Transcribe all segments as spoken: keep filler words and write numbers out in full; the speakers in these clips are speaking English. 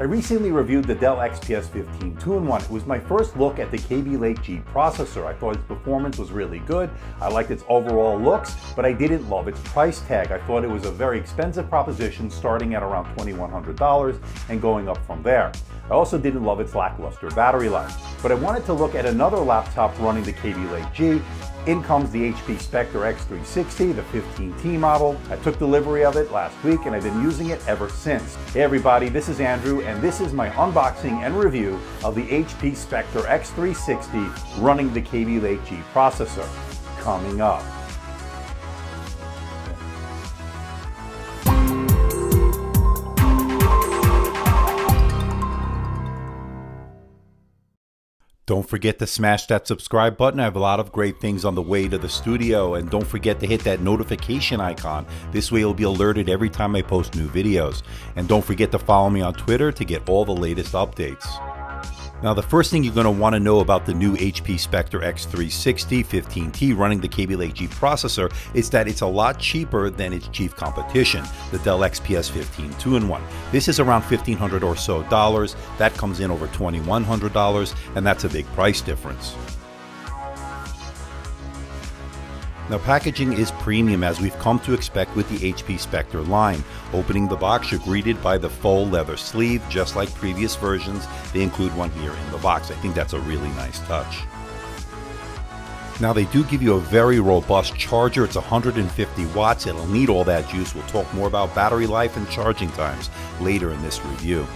I recently reviewed the Dell X P S fifteen two in one. It was my first look at the Kaby Lake G processor. I thought its performance was really good. I liked its overall looks, but I didn't love its price tag. I thought it was a very expensive proposition, starting at around twenty-one hundred dollars and going up from there. I also didn't love its lackluster battery life. But I wanted to look at another laptop running the Kaby Lake G. In comes the H P Spectre X three sixty, the fifteen T model. I took delivery of it last week and I've been using it ever since. Hey everybody, this is Andrew and this is my unboxing and review of the H P Spectre X three sixty running the Kaby Lake G processor. Coming up. Don't forget to smash that subscribe button. I have a lot of great things on the way to the studio, and don't forget to hit that notification icon. This way you'll be alerted every time I post new videos. And don't forget to follow me on Twitter to get all the latest updates. Now, the first thing you're going to want to know about the new H P Spectre X three sixty fifteen T running the Kaby Lake G processor is that it's a lot cheaper than its chief competition, the Dell X P S fifteen two in one. This is around fifteen hundred dollars or so. That comes in over twenty-one hundred dollars, and that's a big price difference. Now, packaging is premium, as we've come to expect with the H P Spectre line. Opening the box, you're greeted by the faux leather sleeve. Just like previous versions, they include one here in the box. I think that's a really nice touch. Now, they do give you a very robust charger. It's one hundred fifty watts. It'll need all that juice. We'll talk more about battery life and charging times later in this review.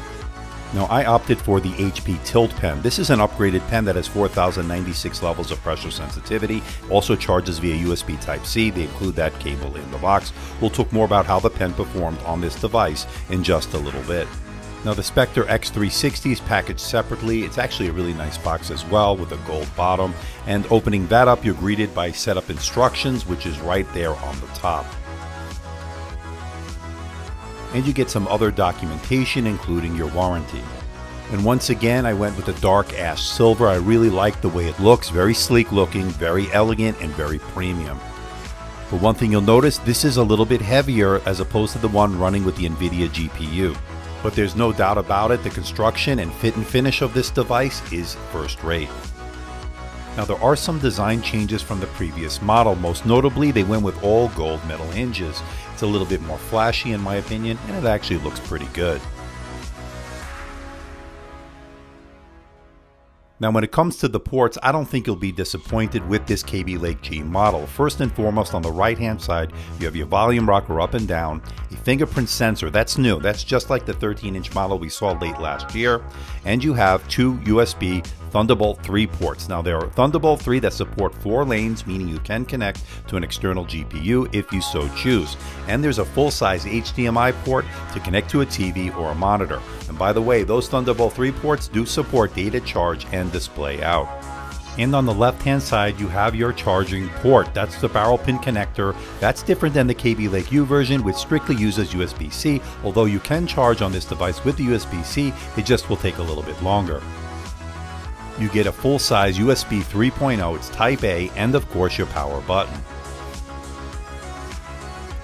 Now, I opted for the H P Tilt Pen. This is an upgraded pen that has four thousand ninety-six levels of pressure sensitivity, also charges via U S B Type C. They include that cable in the box. We'll talk more about how the pen performed on this device in just a little bit. Now, the Spectre X three sixty is packaged separately. It's actually a really nice box as well, with a gold bottom. And opening that up, you're greeted by setup instructions, which is right there on the top. And you get some other documentation, including your warranty. And once again, I went with the dark ash silver. I really like the way it looks. Very sleek looking, very elegant, and very premium. But one thing you'll notice, this is a little bit heavier as opposed to the one running with the NVIDIA G P U. But there's no doubt about it, the construction and fit and finish of this device is first rate. Now, there are some design changes from the previous model. Most notably, they went with all gold metal hinges. It's a little bit more flashy in my opinion, and it actually looks pretty good. Now, when it comes to the ports, I don't think you'll be disappointed with this Kaby Lake G model. First and foremost, on the right-hand side, you have your volume rocker up and down, a fingerprint sensor, that's new, that's just like the thirteen inch model we saw late last year, and you have two U S B Thunderbolt three ports. Now, there are Thunderbolt three that support four lanes, meaning you can connect to an external G P U if you so choose. And there's a full-size H D M I port to connect to a T V or a monitor. And by the way, those Thunderbolt three ports do support data charge and display out. And on the left-hand side, you have your charging port. That's the barrel pin connector. That's different than the Kaby Lake U version, which strictly uses U S B C. Although you can charge on this device with the U S B C, it just will take a little bit longer. You get a full-size U S B three point oh, it's Type A, and of course your power button.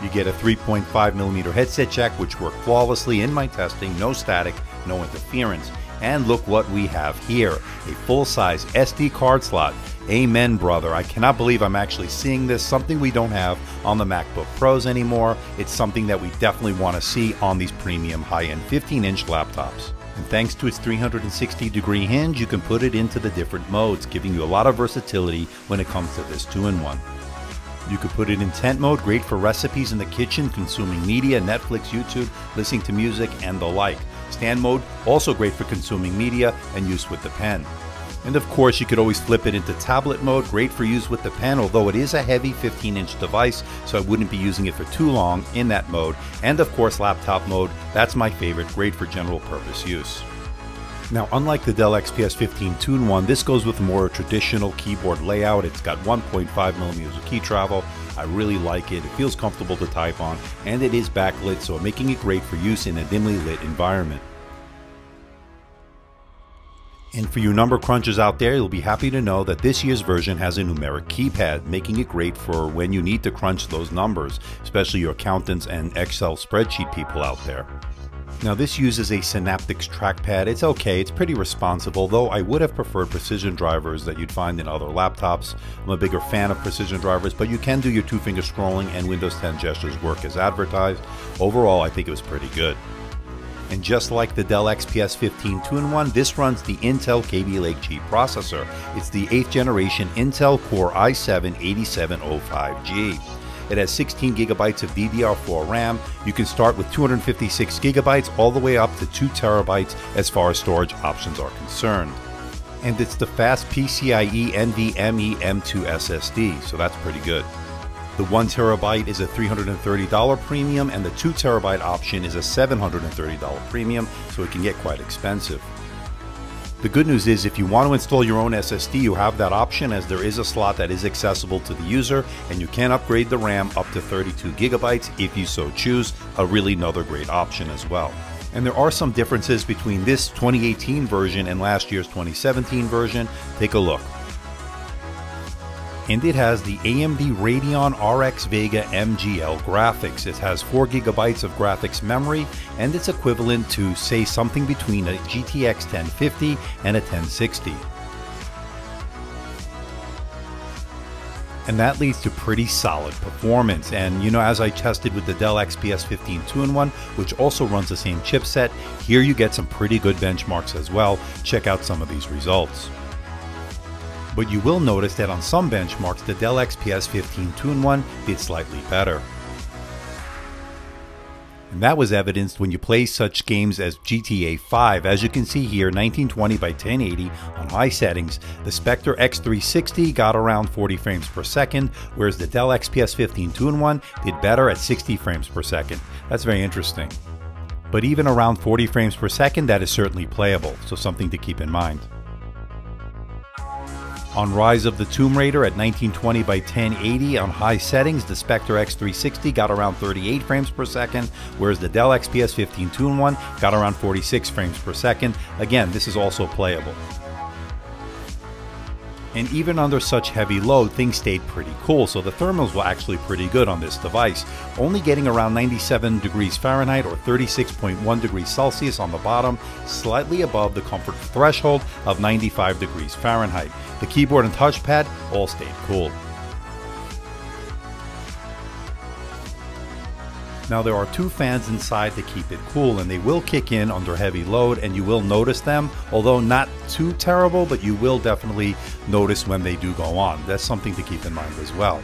You get a three point five millimeter headset jack, which worked flawlessly in my testing, no static, no interference. And look what we have here, a full-size S D card slot. Amen, brother. I cannot believe I'm actually seeing this, something we don't have on the MacBook Pros anymore. It's something that we definitely want to see on these premium high-end fifteen inch laptops. And thanks to its three hundred sixty degree hinge, you can put it into the different modes, giving you a lot of versatility when it comes to this two in one. You could put it in tent mode, great for recipes in the kitchen, consuming media, Netflix, YouTube, listening to music, and the like. Stand mode, also great for consuming media and use with the pen. And of course, you could always flip it into tablet mode, great for use with the pen, although it is a heavy fifteen inch device, so I wouldn't be using it for too long in that mode. And of course, laptop mode, that's my favorite, great for general purpose use. Now, unlike the Dell X P S fifteen two in one, this goes with more traditional keyboard layout. It's got one point five millimeters of key travel. I really like it, it feels comfortable to type on, and it is backlit, so making it great for use in a dimly lit environment. And for you number crunchers out there, you'll be happy to know that this year's version has a numeric keypad, making it great for when you need to crunch those numbers, especially your accountants and Excel spreadsheet people out there. Now this uses a Synaptics trackpad. It's okay, it's pretty responsive, although I would have preferred precision drivers that you'd find in other laptops. I'm a bigger fan of precision drivers, but you can do your two-finger scrolling and Windows ten gestures work as advertised. Overall, I think it was pretty good. And just like the Dell X P S fifteen two in one, this runs the Intel Kaby Lake G processor. It's the eighth generation Intel Core i seven eighty-seven oh five G. It has sixteen gigabytes of D D R four RAM. You can start with two hundred fifty-six gigabytes all the way up to two terabytes as far as storage options are concerned. And it's the fast PCIe NVMe M two S S D, so that's pretty good. The one terabyte is a three hundred thirty dollar premium, and the two terabyte option is a seven hundred thirty dollar premium, so it can get quite expensive. The good news is if you want to install your own S S D, you have that option, as there is a slot that is accessible to the user, and you can upgrade the RAM up to thirty-two gigabytes if you so choose, a really another great option as well. And there are some differences between this twenty eighteen version and last year's twenty seventeen version. Take a look. And it has the A M D Radeon R X Vega M G L graphics. It has four gigabytes of graphics memory, and it's equivalent to, say, something between a G T X ten fifty and a ten sixty. And that leads to pretty solid performance. And you know, as I tested with the Dell X P S fifteen two in one, which also runs the same chipset, here you get some pretty good benchmarks as well. Check out some of these results. But you will notice that on some benchmarks, the Dell X P S fifteen two in one did slightly better. And that was evidenced when you play such games as G T A five. As you can see here, nineteen twenty by ten eighty on my settings, the Spectre X three sixty got around forty frames per second, whereas the Dell X P S fifteen two in one did better at sixty frames per second. That's very interesting. But even around forty frames per second, that is certainly playable, so something to keep in mind. On Rise of the Tomb Raider at nineteen twenty by ten eighty on high settings, the Spectre X three sixty got around thirty-eight frames per second, whereas the Dell X P S fifteen two in one got around forty-six frames per second. Again, this is also playable. And even under such heavy load, things stayed pretty cool, so the thermals were actually pretty good on this device, only getting around ninety-seven degrees Fahrenheit or thirty-six point one degrees Celsius on the bottom, slightly above the comfort threshold of ninety-five degrees Fahrenheit. The keyboard and touchpad all stayed cool. Now there are two fans inside to keep it cool, and they will kick in under heavy load, and you will notice them, although not too terrible, but you will definitely notice when they do go on. That's something to keep in mind as well.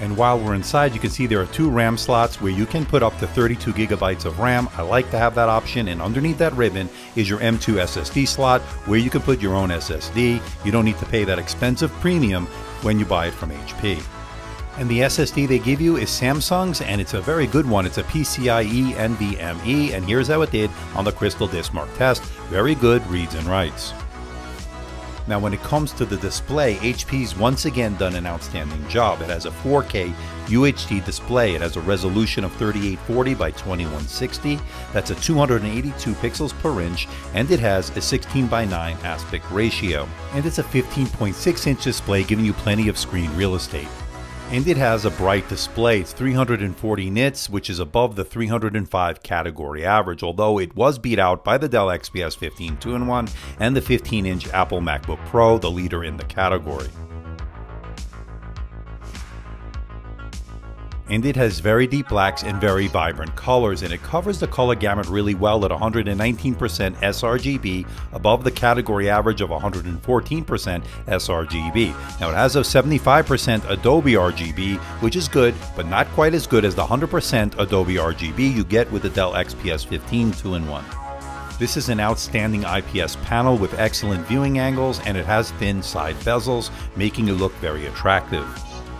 And while we're inside, you can see there are two RAM slots where you can put up to thirty-two gigabytes of RAM. I like to have that option, and underneath that ribbon is your M two S S D slot where you can put your own S S D. You don't need to pay that expensive premium when you buy it from H P. And the S S D they give you is Samsung's, and it's a very good one. It's a PCIe NVMe, and here's how it did on the Crystal Disk Mark test. Very good reads and writes. Now when it comes to the display, H P's once again done an outstanding job. It has a four K U H D display. It has a resolution of thirty-eight forty by twenty-one sixty. That's a two hundred eighty-two pixels per inch, and it has a sixteen by nine aspect ratio. And it's a fifteen point six inch display, giving you plenty of screen real estate. And it has a bright display. It's three hundred forty nits, which is above the three hundred five category average, although it was beat out by the Dell X P S fifteen two in one and the fifteen inch Apple MacBook Pro, the leader in the category. And it has very deep blacks and very vibrant colors, and it covers the color gamut really well at one hundred nineteen percent sRGB, above the category average of one hundred fourteen percent sRGB. Now it has a seventy-five percent Adobe R G B, which is good, but not quite as good as the one hundred percent Adobe R G B you get with the Dell X P S fifteen two in one. This is an outstanding I P S panel with excellent viewing angles, and it has thin side bezels, making it look very attractive.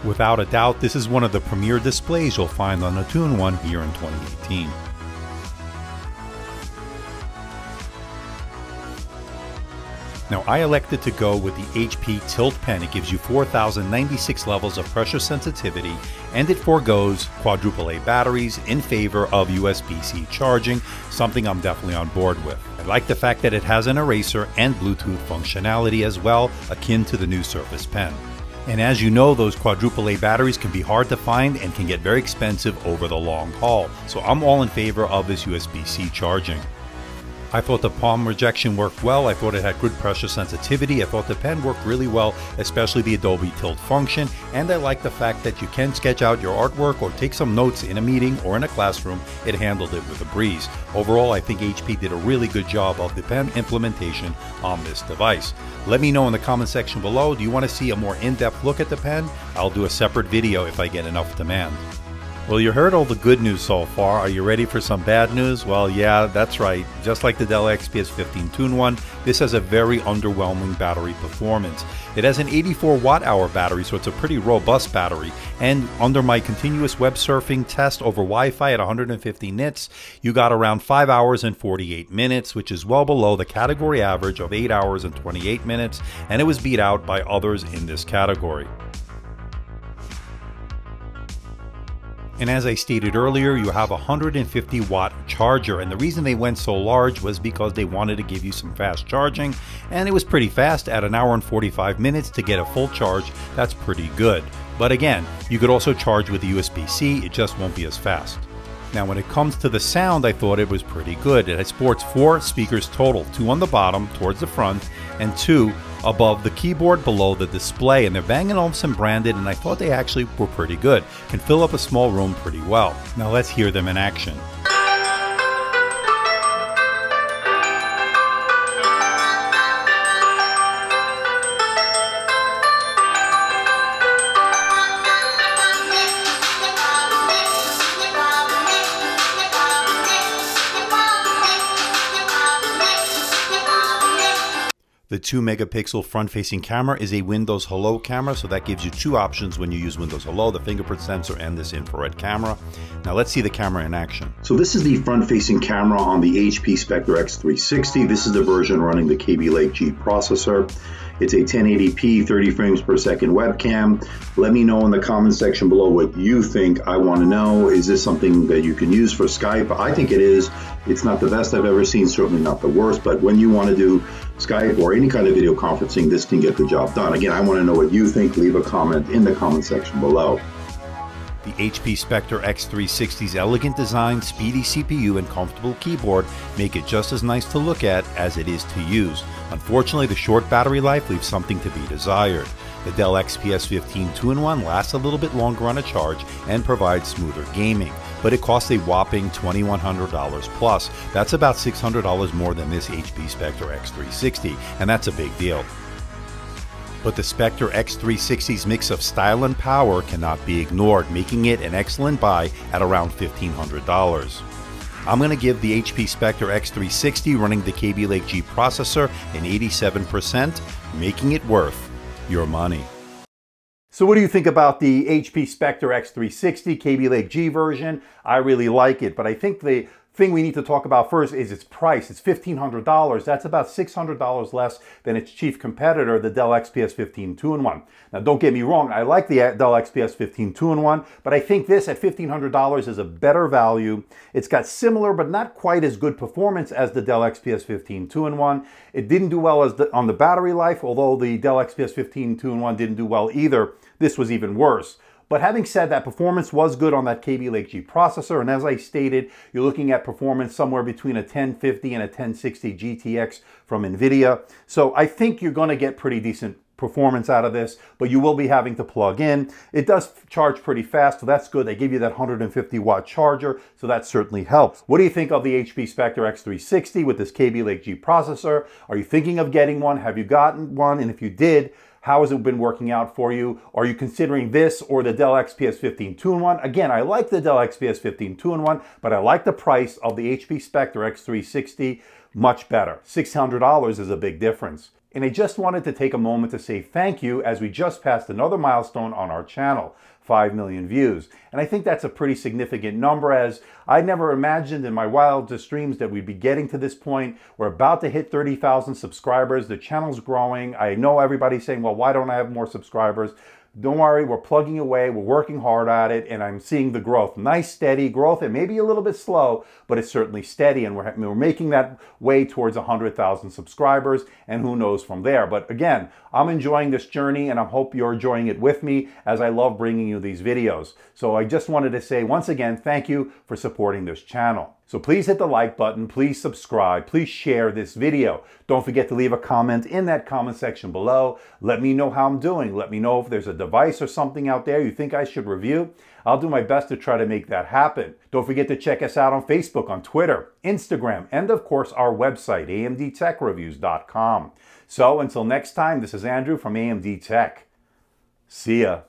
Without a doubt, this is one of the premier displays you'll find on a two in one here in twenty eighteen. Now I elected to go with the H P Tilt Pen. It gives you four thousand ninety-six levels of pressure sensitivity, and it forgoes quadruple A batteries in favor of U S B C charging, something I'm definitely on board with. I like the fact that it has an eraser and Bluetooth functionality as well, akin to the new Surface Pen. And as you know, those quadruple A batteries can be hard to find and can get very expensive over the long haul. So I'm all in favor of this U S B C charging. I thought the palm rejection worked well, I thought it had good pressure sensitivity, I thought the pen worked really well, especially the Adobe tilt function, and I like the fact that you can sketch out your artwork or take some notes in a meeting or in a classroom. It handled it with a breeze. Overall, I think H P did a really good job of the pen implementation on this device. Let me know in the comment section below, do you want to see a more in-depth look at the pen? I'll do a separate video if I get enough demand. Well, you heard all the good news so far. Are you ready for some bad news? Well, yeah, that's right. Just like the Dell X P S fifteen two in one, this has a very underwhelming battery performance. It has an eighty-four watt hour battery, so it's a pretty robust battery. And under my continuous web surfing test over Wi-Fi at one hundred fifty nits, you got around five hours and forty-eight minutes, which is well below the category average of eight hours and twenty-eight minutes, and it was beat out by others in this category. And as I stated earlier, you have a one hundred fifty watt charger, and the reason they went so large was because they wanted to give you some fast charging, and it was pretty fast at an hour and forty-five minutes to get a full charge. That's pretty good. But again, you could also charge with U S B C, it just won't be as fast. Now when it comes to the sound, I thought it was pretty good. It sports four speakers total, two on the bottom towards the front and two above the keyboard below the display, and they're Bang and Olufsen branded, and I thought they actually were pretty good. Can fill up a small room pretty well. Now let's hear them in action. The two megapixel front-facing camera is a Windows Hello camera, so that gives you two options when you use Windows Hello, the fingerprint sensor and this infrared camera. Now let's see the camera in action. So this is the front-facing camera on the H P Spectre X three sixty. This is the version running the Kaby Lake G processor. It's a ten eighty p, thirty frames per second webcam. Let me know in the comment section below what you think. I want to know, is this something that you can use for Skype? I think it is. It's not the best I've ever seen, certainly not the worst, but when you want to do Skype or any kind of video conferencing, this can get the job done. Again, I want to know what you think. Leave a comment in the comment section below. The H P Spectre X three sixty's elegant design, speedy C P U, and comfortable keyboard make it just as nice to look at as it is to use. Unfortunately, the short battery life leaves something to be desired. The Dell X P S fifteen two in one lasts a little bit longer on a charge and provides smoother gaming, but it costs a whopping twenty-one hundred dollars plus. That's about six hundred dollars more than this H P Spectre X three sixty, and that's a big deal. But the Spectre X three sixty's mix of style and power cannot be ignored, making it an excellent buy at around fifteen hundred dollars. I'm going to give the H P Spectre X three sixty running the Kaby Lake G processor an eighty-seven percent, making it worth your money. So what do you think about the H P Spectre X three sixty Kaby Lake G version? I really like it, but I think the thing we need to talk about first is its price. It's fifteen hundred dollars. That's about six hundred dollars less than its chief competitor, the Dell X P S fifteen two in one. Now, don't get me wrong. I like the Dell X P S fifteen two in one, but I think this at fifteen hundred dollars is a better value. It's got similar but not quite as good performance as the Dell X P S fifteen two in one. It didn't do well as the, on the battery life, although the Dell X P S fifteen two in one didn't do well either. This was even worse. But having said that, performance was good on that Kaby Lake G processor, and as I stated, you're looking at performance somewhere between a ten fifty and a ten sixty G T X from NVIDIA. So I think you're going to get pretty decent performance out of this, but you will be having to plug in. It does charge pretty fast, so that's good. They give you that one hundred fifty watt charger, so that certainly helps. What do you think of the H P Spectre X three sixty with this Kaby Lake G processor? Are you thinking of getting one? Have you gotten one? And if you did, how has it been working out for you? Are you considering this or the Dell X P S fifteen two in one? Again, I like the Dell X P S fifteen two in one, but I like the price of the H P Spectre X three sixty much better. six hundred dollars is a big difference. And I just wanted to take a moment to say thank you, as we just passed another milestone on our channel, five million views. And I think that's a pretty significant number, as I never imagined in my wildest dreams that we'd be getting to this point. We're about to hit thirty thousand subscribers. The channel's growing. I know everybody's saying, well, why don't I have more subscribers? Don't worry, we're plugging away, we're working hard at it, and I'm seeing the growth. Nice, steady growth. It may be a little bit slow, but it's certainly steady, and we're, we're making that way towards one hundred thousand subscribers, and who knows from there. But again, I'm enjoying this journey, and I hope you're enjoying it with me, as I love bringing you these videos. So I just wanted to say, once again, thank you for supporting this channel. So please hit the like button, please subscribe, please share this video. Don't forget to leave a comment in that comment section below. Let me know how I'm doing. Let me know if there's a device or something out there you think I should review. I'll do my best to try to make that happen. Don't forget to check us out on Facebook, on Twitter, Instagram, and of course our website, A M D tech reviews dot com. So until next time, this is Andrew from A M D Tech. See ya.